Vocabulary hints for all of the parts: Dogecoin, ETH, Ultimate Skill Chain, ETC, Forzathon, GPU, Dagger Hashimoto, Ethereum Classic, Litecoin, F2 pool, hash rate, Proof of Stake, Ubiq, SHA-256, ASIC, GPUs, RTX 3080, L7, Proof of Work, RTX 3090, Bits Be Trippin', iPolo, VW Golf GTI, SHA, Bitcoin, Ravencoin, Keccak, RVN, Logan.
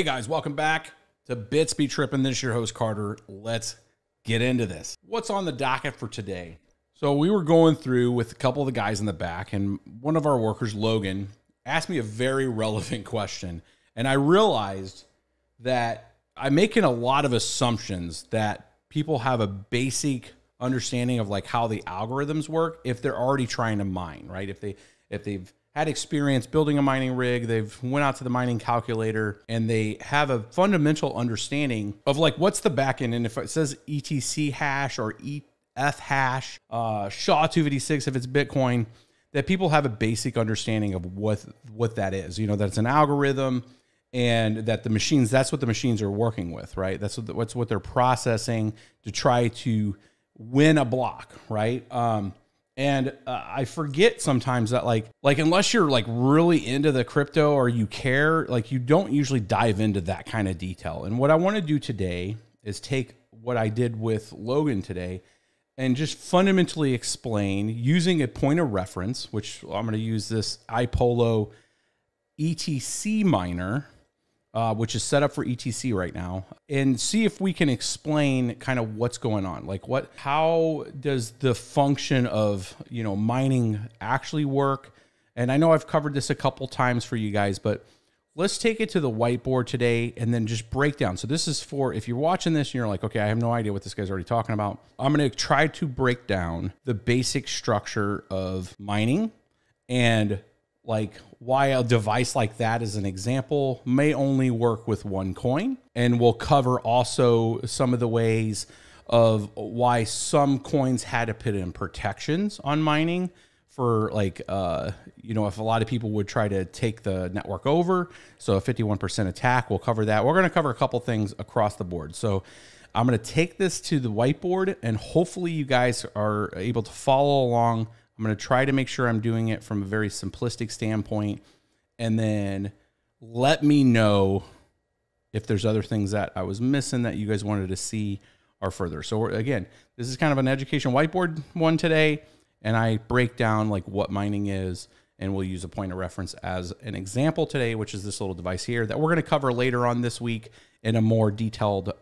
Hey guys, welcome back to Bits Be Trippin'. This is your host, Carter. Let's get into this. What's on the docket for today? So we were going through with a couple of the guys in the back, and one of our workers, Logan, asked me a very relevant question. And I realized that I'm making a lot of assumptions that people have a basic understanding of like how the algorithms work if they're already trying to mine, right? If they've had experience building a mining rig, they've went out to the mining calculator, and they have a fundamental understanding of like what's the backend. And if it says ETC hash or EF hash, SHA 256 if it's Bitcoin, that people have a basic understanding of what that is. You know, that's an algorithm, and that the machines, that's what the machines are working with, right? That's what they're processing to try to win a block, right? I forget sometimes that like unless you're like really into the crypto or you care, like you don't usually dive into that kind of detail. And what I want to do today is take what I did with Logan today and just fundamentally explain using a point of reference, which I'm going to use this iPolo ETC miner, which is set up for ETC right now, and see if we can explain kind of what's going on. Like how does the function of, you know, mining actually work? And I know I've covered this a couple times for you guys, but let's take it to the whiteboard today and then just break down. So this is for, if you're watching this and you're like, okay, I have no idea what this guy's already talking about. I'm going to try to break down the basic structure of mining and like why a device like that, as an example, may only work with one coin. And we'll cover also some of the ways of why some coins had to put in protections on mining for like, you know, if a lot of people would try to take the network over. So a 51% attack, we'll cover that. We're going to cover a couple things across the board. So I'm going to take this to the whiteboard and hopefully you guys are able to follow along. I'm going to try to make sure I'm doing it from a very simplistic standpoint, and then let me know if there's other things that I was missing that you guys wanted to see or further. So again, this is kind of an education whiteboard one today, and I break down like what mining is, and we'll use a point of reference as an example today, which is this little device here that we're going to cover later on this week in a more detailed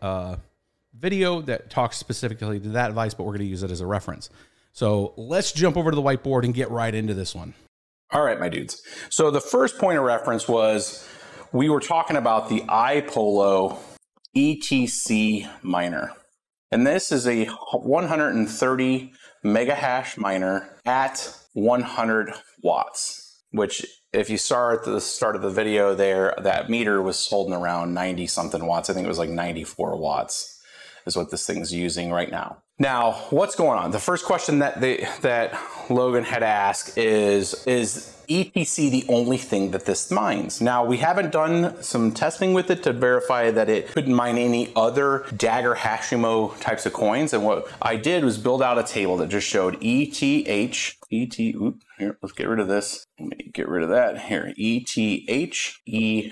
video that talks specifically to that device, but we're going to use it as a reference. So let's jump over to the whiteboard and get right into this one. All right, my dudes. So the first point of reference was we were talking about the iPolo ETC miner. And this is a 130 mega hash miner at 100 watts, which if you saw at the start of the video there, that meter was holding around 90 something watts. I think it was like 94 watts is what this thing's using right now. Now, what's going on? The first question that Logan had asked is ETC the only thing that this mines? Now, we haven't done some testing with it to verify that it couldn't mine any other Dagger Hashimoto types of coins. And what I did was build out a table that just showed here, let's get rid of this. Let me get rid of that here. ETH, ETC,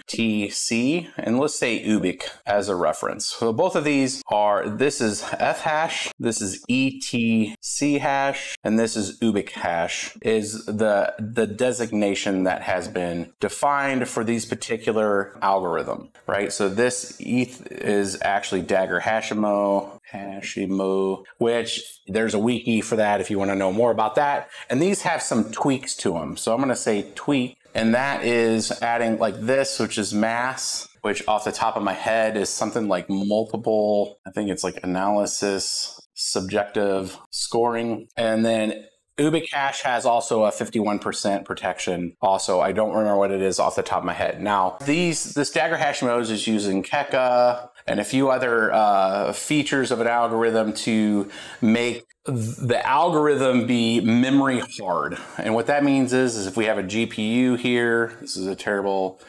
and let's say Ubiq as a reference. So both of these are, this is F hash, this is ETC hash, and this is Ubiq hash, is the designation that has been defined for these particular algorithm, right? So this ETH is actually Dagger Hashimoto, which there's a wiki for that if you want to know more about that. And these have some tweaks to them. So I'm going to say tweak, and that is adding like this, which is mass, which off the top of my head is something like multiple, I think it's like analysis, subjective scoring. And then Ubiq hash has also a 51% protection. Also, I don't remember what it is off the top of my head. Now, this Dagger Hashimoto is using Keccak and a few other features of an algorithm to make the algorithm be memory hard. And what that means is if we have a GPU here, this is a terrible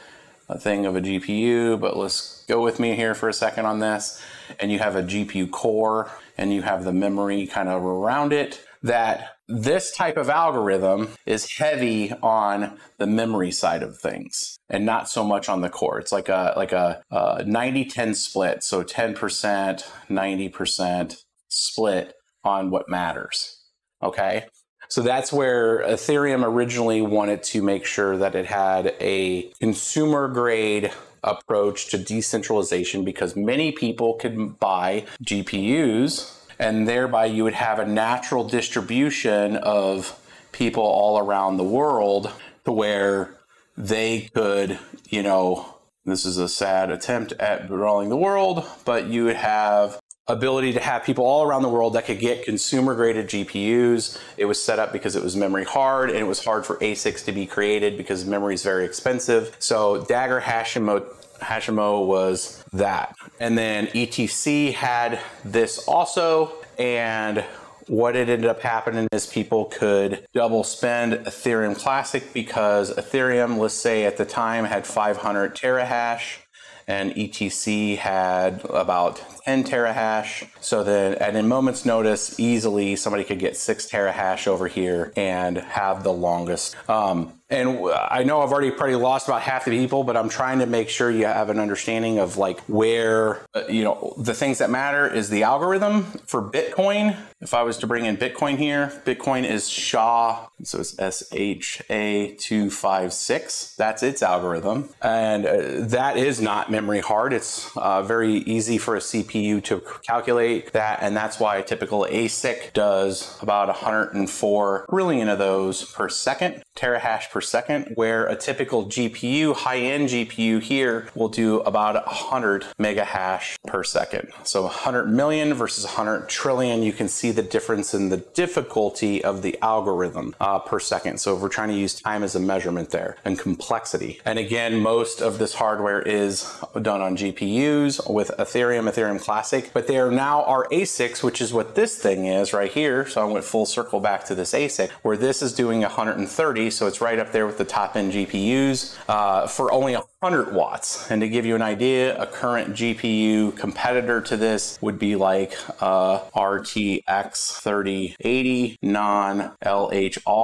thing of a GPU, but let's go with me here for a second on this. And you have a GPU core and you have the memory kind of around it, that this type of algorithm is heavy on the memory side of things and not so much on the core. It's like a 90-10 split. So 10%, 90% split on what matters. Okay. So that's where Ethereum originally wanted to make sure that it had a consumer grade approach to decentralization, because many people can buy GPUs, and thereby you would have a natural distribution of people all around the world to where they could, you know, this is a sad attempt at brawling the world, but you would have ability to have people all around the world that could get consumer graded GPUs. It was set up because it was memory hard, and it was hard for ASICs to be created because memory is very expensive. So Dagger Hashimoto was that. And then ETC had this also, and what it ended up happening is people could double spend Ethereum Classic, because Ethereum, let's say at the time, had 500 terahash, and ETC had about 10 terahash. So then, and in moments notice, easily somebody could get 6 terahash over here and have the longest. And I know I've already probably lost about half the people, but I'm trying to make sure you have an understanding of like where, you know, the things that matter is the algorithm for Bitcoin. If I was to bring in Bitcoin here, Bitcoin is SHA, so it's SHA256. That's its algorithm. And that is not memory hard. It's very easy for a CPU to calculate that. And that's why a typical ASIC does about 104 trillion of those per second, terahash per second, where a typical GPU, high-end GPU here, will do about 100 mega hash per second. So 100 million versus 100 trillion, you can see the difference in the difficulty of the algorithm per second. So if we're trying to use time as a measurement there, and complexity. And again, most of this hardware is done on GPUs with Ethereum, Ethereum Classic, but they are now our ASICs, which is what this thing is right here. So I went full circle back to this ASIC, where this is doing 130, so it's right up there with the top-end GPUs for only 100 watts. And to give you an idea, a current GPU competitor to this would be like RTX 3080 non-LHR,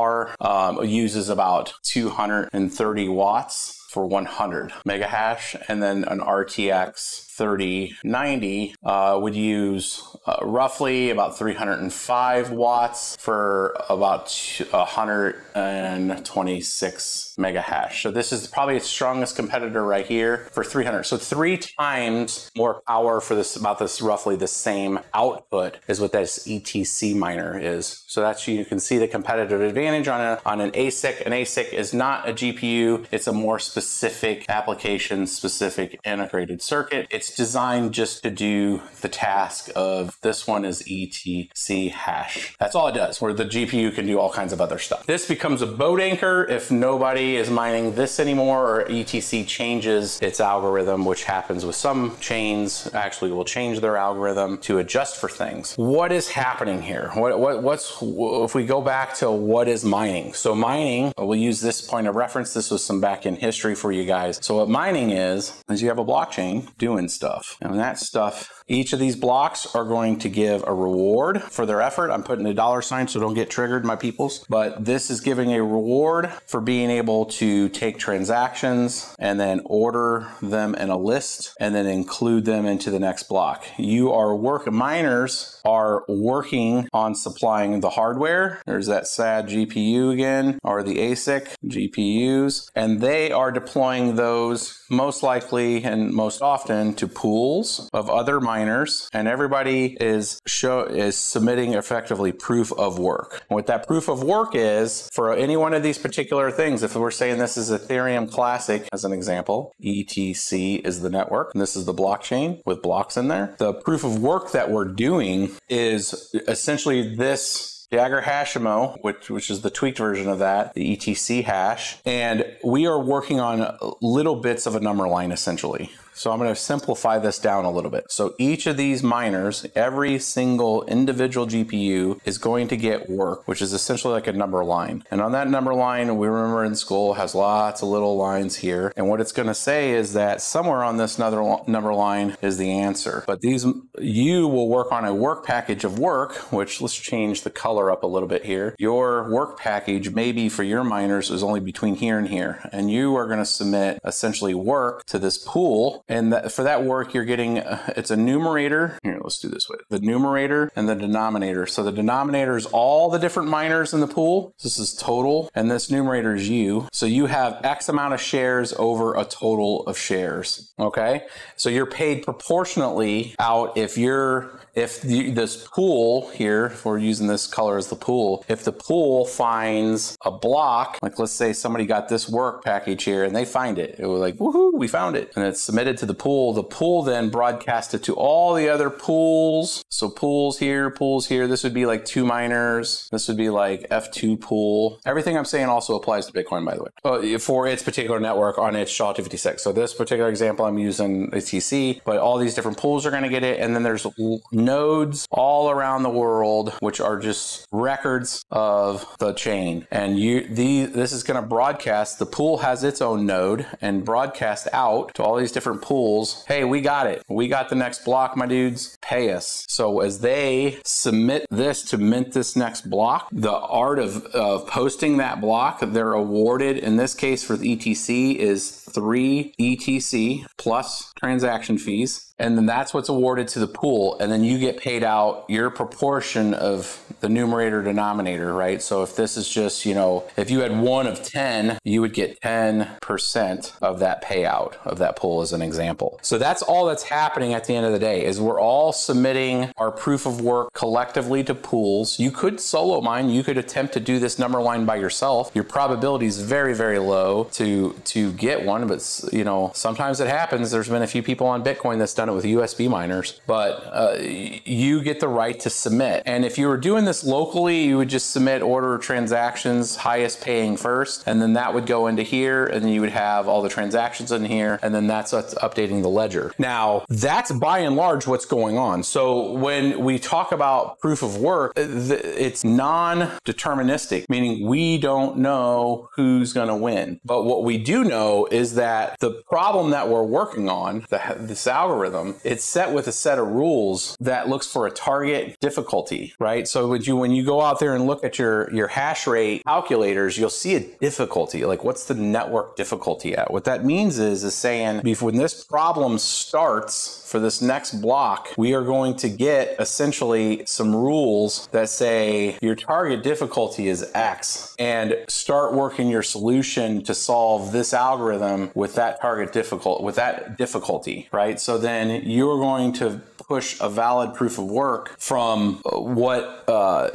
uses about 230 watts for 100 mega hash, and then an RTX 3090 would use roughly about 305 watts for about 126 mega hash. So this is probably its strongest competitor right here for 300. So 3 times more power for this, about this, roughly the same output is what this ETC miner is. So that's, you can see the competitive advantage on an ASIC. An ASIC is not a GPU. It's a more specific application, specific integrated circuit. It's designed just to do the task of, this one is ETC hash. That's all it does, where the GPU can do all kinds of other stuff. This becomes a boat anchor if nobody is mining this anymore, or ETC changes its algorithm, which happens with some chains, actually will change their algorithm to adjust for things. What is happening here? What's if we go back to what is mining? So mining, we'll use this point of reference. This was some back in history for you guys. So what mining is you have a blockchain doing stuff, and that stuff, each of these blocks are going to give a reward for their effort. I'm putting a $ sign so don't get triggered, my peoples, but this is giving a reward for being able to take transactions and then order them in a list and then include them into the next block. You are miners are working on supplying the hardware. There's that sad GPU again, or the ASIC GPUs, and they are deploying those most likely and most often to pools of other miners, and everybody is submitting effectively proof of work. And what that proof of work is for any one of these particular things, if we're saying this is Ethereum Classic as an example, ETC is the network, and this is the blockchain with blocks in there. The proof of work that we're doing is essentially this Dagger Hashimoto, which is the tweaked version of that, the ETC hash. And we are working on little bits of a number line, essentially. So I'm going to simplify this down a little bit. So each of these miners, every single individual GPU is going to get work, which is essentially like a number line. And on that number line, we remember in school, has lots of little lines here. And what it's going to say is that somewhere on this another number line is the answer. But these, you will work on a work package of work, which, let's change the color up a little bit here. Your work package, maybe for your miners, is only between here and here. And you are going to submit essentially work to this pool. And that, for that work, you're getting, it's a numerator. Here, let's do this way. The numerator and the denominator. So the denominator is all the different miners in the pool. This is total. And this numerator is you. So you have X amount of shares over a total of shares. Okay. So you're paid proportionately out if you're, this pool here, if we're using this color as the pool, if the pool finds a block, like let's say somebody got this work package here and they find it. It was like, woohoo, we found it. And it's submitted to the pool. The pool then broadcast it to all the other pools. So pools here, pools here. This would be like two miners. This would be like F2 pool. Everything I'm saying also applies to Bitcoin, by the way, for its particular network on its SHA-256. So this particular example, I'm using ETC, but all these different pools are going to get it. And then there's nodes all around the world, which are just records of the chain. And this is going to broadcast. The pool has its own node and broadcast out to all these different pools. Hey, we got it. We got the next block, my dudes. Pay us. So as they submit this to mint this next block, the art of posting that block, they're awarded, in this case for the ETC, is 3 ETC plus transaction fees. And then that's what's awarded to the pool. And then you get paid out your proportion of the numerator denominator, right? So if this is just, you know, if you had one of 10, you would get 10% of that payout of that pool as an example. So that's all that's happening at the end of the day is we're all submitting our proof of work collectively to pools. You could solo mine. You could attempt to do this number line by yourself. Your probability is very, very low to get one, but you know, sometimes it happens. There's been a few people on Bitcoin that's done it with USB miners, but you get the right to submit. And if you were doing this locally, you would just submit order of transactions, highest paying first, and then that would go into here, and then you would have all the transactions in here, and then that's updating the ledger. Now, that's by and large what's going on. So when we talk about proof of work, it's non-deterministic, meaning we don't know who's going to win. But what we do know is that the problem that we're working on, this algorithm, it's set with a set of rules that looks for a target difficulty, right? So when you go out there and look at your hash rate calculators, you'll see a difficulty, like what's the network difficulty at? What that means is saying, when this problem starts for this next block, we are going to get essentially some rules that say your target difficulty is X, and start working your solution to solve this algorithm with that target difficulty, right? So then you're going to push a valid proof of work from what,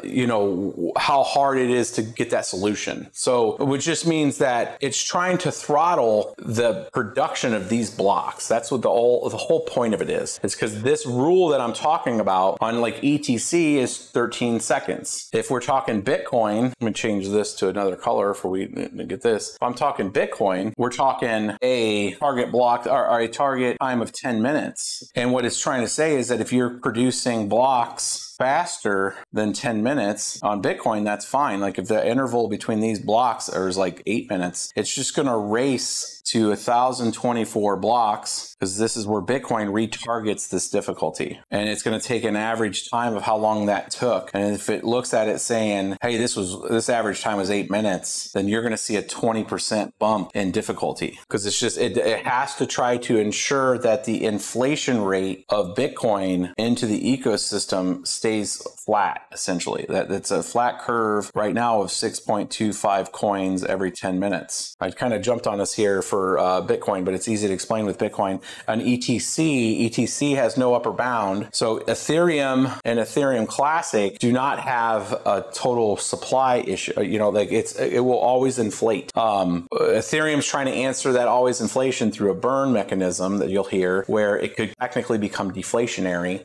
you know, how hard it is to get that solution. So, which just means that it's trying to throttle the production of these blocks. That's what the whole point of it is. It's because this rule that I'm talking about on like ETC is 13 seconds. If we're talking Bitcoin, let me change this to another color for we get this. If I'm talking Bitcoin, we're talking a target block or a target time of 10 minutes. And what it's trying to say is that if you're producing blocks faster than 10 minutes on Bitcoin, that's fine. Like if the interval between these blocks is like 8 minutes, it's just going to race to 1,024 blocks, because this is where Bitcoin retargets this difficulty. And it's going to take an average time of how long that took. And if it looks at it saying, hey, this average time was 8 minutes, then you're going to see a 20% bump in difficulty, because it's just, it has to try to ensure that the inflation rate of Bitcoin into the ecosystem stays flat, essentially. That's a flat curve right now of 6.25 coins every 10 minutes. I kind of jumped on us here for Bitcoin, but it's easy to explain with Bitcoin. An ETC has no upper bound. So Ethereum and Ethereum Classic do not have a total supply issue. You know, like it will always inflate. Ethereum's trying to answer that always inflation through a burn mechanism that you'll hear, where it could technically become deflationary.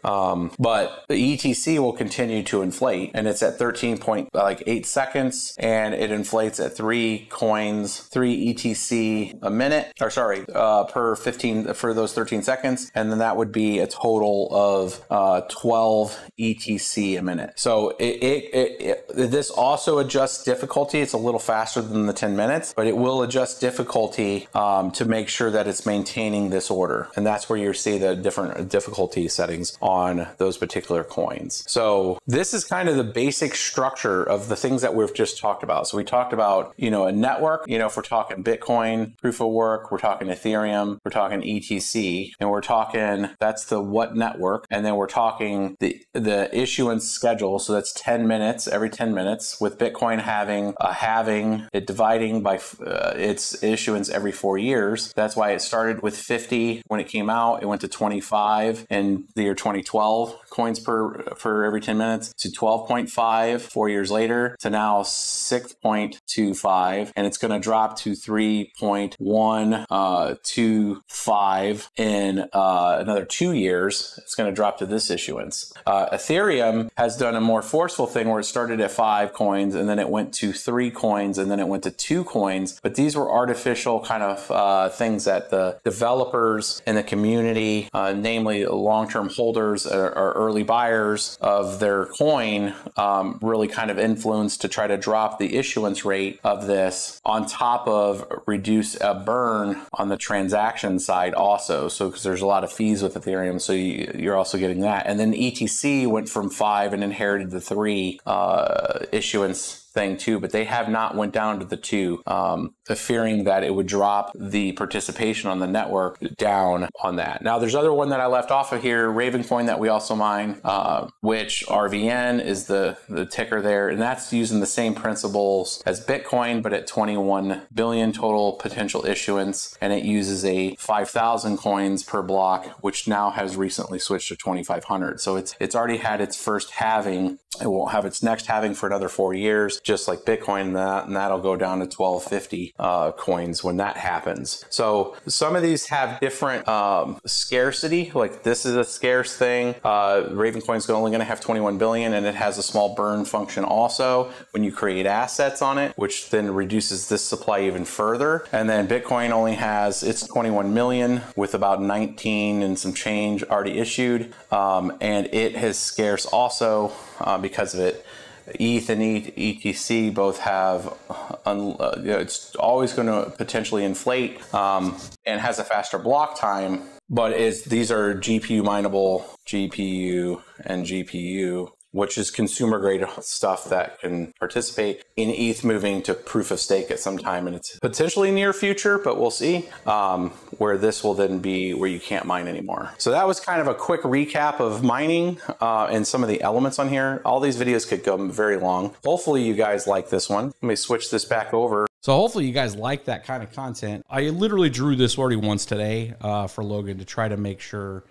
But the ETC will continue to inflate, and it's at 13.8 seconds, and it inflates at 3 ETC a minute, or sorry, per 15 for those 13 seconds. And then that would be a total of 12 ETC a minute. So this also adjusts difficulty. It's a little faster than the 10 minutes, but it will adjust difficulty to make sure that it's maintaining this order. And that's where you see the different difficulty sets. settings on those particular coins. So this is kind of the basic structure of the things that we've just talked about. So we talked about, you know, a network, you know, if we're talking Bitcoin, proof of work, we're talking Ethereum, we're talking ETC, and we're talking, that's the what network. And then we're talking the issuance schedule. So that's 10 minutes, every 10 minutes with Bitcoin having a halving, it dividing by its issuance every 4 years. That's why it started with 50 when it came out. It went to 25 in the year 2012 coins per every 10 minutes to 12.5 4 years later to now 6.25, and it's going to drop to 3.125 in another 2 years. It's going to drop to this issuance. Ethereum has done a more forceful thing where it started at 5 coins and then it went to 3 coins and then it went to 2 coins, but these were artificial kind of things that the developers and the community, namely long-term holders or early buyers of their coin, really kind of influenced to try to drop the issuance rate of this on top of reduce a burn on the transaction side also. So because there's a lot of fees with Ethereum, so you're also getting that. And then ETC went from 5 and inherited the 3 issuance thing too, but they have not went down to the 2, fearing that it would drop the participation on the network down on that. Now there's other one that I left off of here, Ravencoin, that we also mine, which RVN is the ticker there, and that's using the same principles as Bitcoin, but at 21 billion total potential issuance, and it uses a 5,000 coins per block, which now has recently switched to 2,500. So it's already had its first halving. It won't have its next halving for another 4 years, just like Bitcoin, and that'll go down to 1250 coins when that happens. So some of these have different scarcity, like this is a scarce thing. Ravencoin's only going to have 21 billion, and it has a small burn function also when you create assets on it, which then reduces this supply even further. And then Bitcoin only has its 21 million with about 19 and some change already issued, and it is scarce also. Because of it, ETH and ETC both have, you know, it's always going to potentially inflate, and has a faster block time, but these are GPU mineable, GPU and GPU, which is consumer grade stuff that can participate in ETH moving to proof of stake at some time. And it's potentially near future, but we'll see, where this will then be where you can't mine anymore. So that was kind of a quick recap of mining and some of the elements on here. All these videos could go very long. Hopefully you guys like this one. Let me switch this back over. So hopefully you guys like that kind of content. I literally drew this already once today for Logan to try to make sure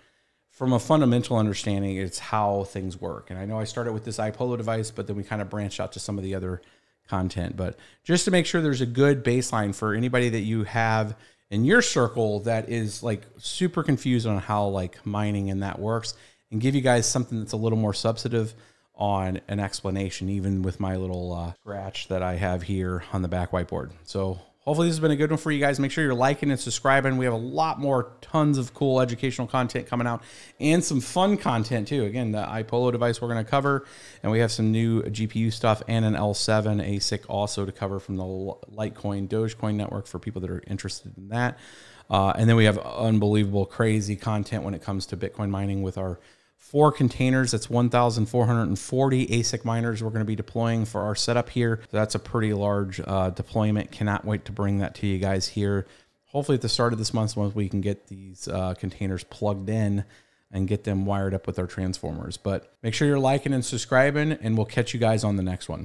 from a fundamental understanding, it's how things work. And I know I started with this iPolo device, but then we kind of branched out to some of the other content. But just to make sure there's a good baseline for anybody that you have in your circle that is like super confused on how like mining and that works, and give you guys something that's a little more substantive on an explanation, even with my little scratch that I have here on the back whiteboard. So hopefully this has been a good one for you guys. Make sure you're liking and subscribing. We have a lot more tons of cool educational content coming out and some fun content too. Again, the iPolo device we're going to cover, and we have some new GPU stuff and an L7 ASIC also to cover from the Litecoin, Dogecoin network for people that are interested in that. And then we have unbelievable, crazy content when it comes to Bitcoin mining with our 4 containers. That's 1,440 ASIC miners we're going to be deploying for our setup here. So that's a pretty large deployment. Cannot wait to bring that to you guys here. Hopefully at the start of this month, once we can get these containers plugged in and get them wired up with our transformers. But make sure you're liking and subscribing, and we'll catch you guys on the next one.